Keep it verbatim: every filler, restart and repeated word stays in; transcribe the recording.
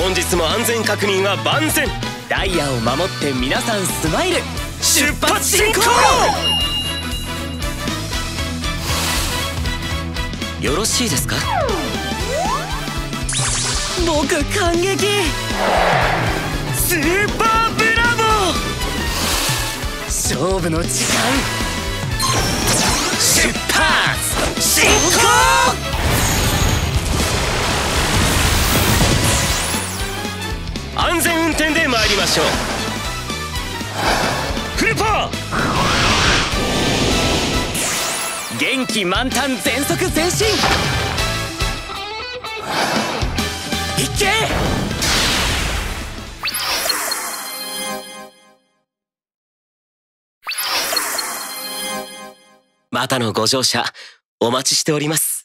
本日も安全確認は万全。ダイヤを守って皆さんスマイル、出発進行。よろしいですか？僕感激。スーパーブラボー。勝負の時間。出発進行。安全運転で参りましょう。フルパー。元気満タン、全速前進。いけ。またのご乗車お待ちしております。